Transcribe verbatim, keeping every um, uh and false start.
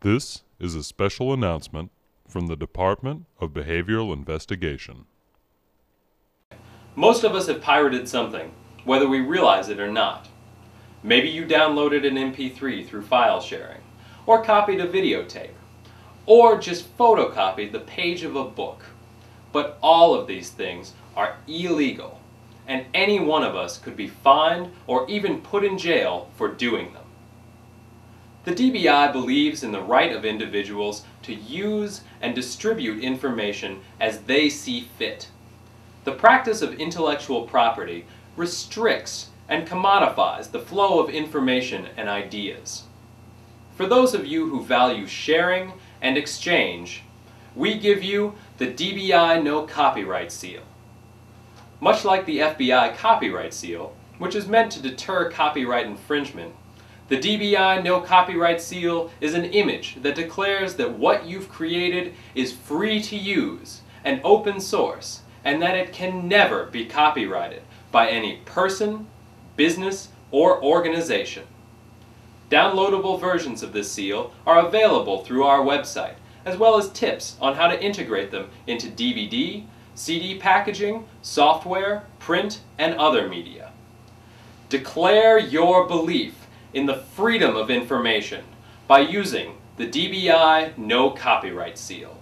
This is a special announcement from the Department of Behavioral Investigation. Most of us have pirated something, whether we realize it or not. Maybe you downloaded an M P three through file sharing, or copied a videotape, or just photocopied the page of a book. But all of these things are illegal, and any one of us could be fined or even put in jail for doing them. The D B I believes in the right of individuals to use and distribute information as they see fit. The practice of intellectual property restricts and commodifies the flow of information and ideas. For those of you who value sharing and exchange, we give you the D B I No Copyright Seal. Much like the F B I Copyright Seal, which is meant to deter copyright infringement, the D B I No Copyright Seal is an image that declares that what you've created is free to use and open source, and that it can never be copyrighted by any person, business, or organization. Downloadable versions of this seal are available through our website, as well as tips on how to integrate them into D V D, C D packaging, software, print, and other media. Declare your belief in the freedom of information by using the D B I No Copyright Seal.